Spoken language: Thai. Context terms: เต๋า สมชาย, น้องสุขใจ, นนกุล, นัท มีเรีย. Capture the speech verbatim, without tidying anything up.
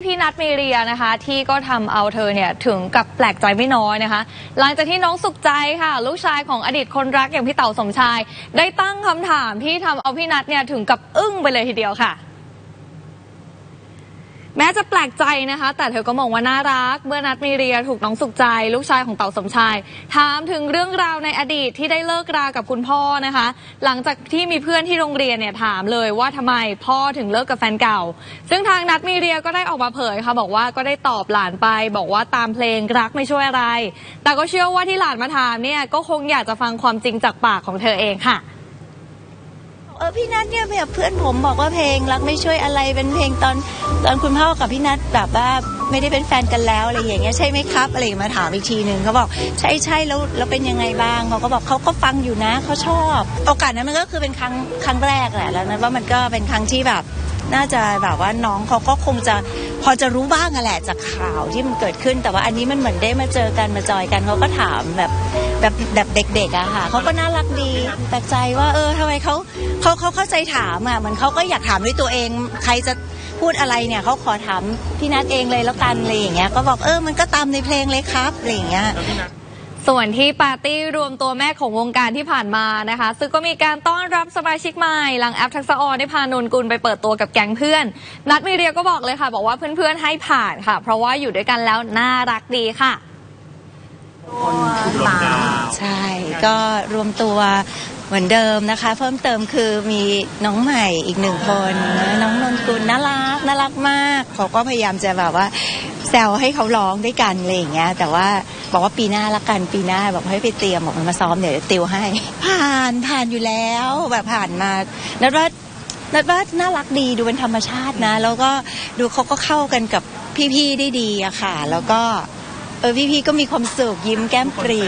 พี่นัทมีเรียนะคะที่ก็ทำเอาเธอเนี่ยถึงกับแปลกใจไม่น้อยนะคะหลังจากที่น้องสุขใจค่ะลูกชายของอดีตคนรักอย่างพี่เต๋าสมชายได้ตั้งคำถามที่ทำเอาพี่นัทเนี่ยถึงกับอึ้งไปเลยทีเดียวค่ะแม้จะแปลกใจนะคะแต่เธอก็มองว่าน่ารักเมื่อนัทมีเรียถูกน้องสุขใจลูกชายของเต๋าสมชายถามถึงเรื่องราวในอดีตที่ได้เลิกรากับคุณพ่อนะคะหลังจากที่มีเพื่อนที่โรงเรียนเนี่ยถามเลยว่าทำไมพ่อถึงเลิกกับแฟนเก่าซึ่งทางนัทมีเรียก็ได้ออกมาเผยค่ะบอกว่าก็ได้ตอบหลานไปบอกว่าตามเพลงรักไม่ช่วยอะไรแต่ก็เชื่อว่าที่หลานมาถามเนี่ยก็คงอยากจะฟังความจริงจากปากของเธอเองค่ะเออพี่นัทเนี่ยแบบเพื่อนผมบอกว่าเพลงรักไม่ช่วยอะไรเป็นเพลงตอนตอนคุณพ่อกับพี่นัทแบบว่าไม่ได้เป็นแฟนกันแล้วอะไรอย่างเงี้ยใช่ไหมครับอะไรมาถามอีกทีหนึ่งเขาบอกใช่ใช่แล้วแล้วเป็นยังไงบ้างเขาก็บอกเขาก็ฟังอยู่นะเขาชอบโอกาสนั้นมันก็คือเป็นครั้งครั้งแรกแหละแล้วนะว่ามันก็เป็นครั้งที่แบบน่าจะแบบว่าน้องเขาก็คงจะพอจะรู้บ้างแหละจากข่าวที่มันเกิดขึ้นแต่ว่าอันนี้มันเหมือนได้มาเจอกันมาจอยกันเขาก็ถามแบบแบบแบบเด็กๆอะค่ะเขาก็น่ารักดีแปลกใจว่าเออทำไมเขาเขาเขาเข้าใจถามอะเหมือนเขาก็อยากถามด้วยตัวเองใครจะพูดอะไรเนี่ยเขาขอถามพี่นัทเองเลยแล้วกันอะไรอย่างเงี้ยก็บอกเออมันก็ตามในเพลงเลยครับอะไรอย่างเงี้ยส่วนที่ปาร์ตี้รวมตัวแม่ของวงการที่ผ่านมานะคะซึ่งก็มีการต้อนรับสมาชิกใหม่หลังแอปทักษะออนได้พานนกุลไปเปิดตัวกับแก๊งเพื่อนนัทมีเรียก็บอกเลยค่ะบอกว่าเพื่อนๆให้ผ่านค่ะเพราะว่าอยู่ด้วยกันแล้วน่ารักดีค่ะใช่ก็รวมตัวเหมือนเดิมนะคะเพิ่มเติมคือมีน้องใหม่อีกหนึ่งคนน้องนนกุลน่ารักน่ารักมากเขาก็พยายามจะแบบว่าแซวให้เขาร้องด้วยกันอะไรอย่างเงี้ยแต่ว่าบอกว่าปีหน้าละกันปีหน้าบอกให้ไปเตรียมบอกมันมาซ้อมเดี๋ยวติวให้ผ่านผ่านอยู่แล้วแบบผ่านมานัดว่านัดว่าน่ารักดีดูเป็นธรรมชาตินะแล้วก็ดูเขาก็เข้ากันกับพี่ๆได้ดีอะค่ะแล้วก็เออพี่ๆก็มีความสุขยิ้มแก้มปรี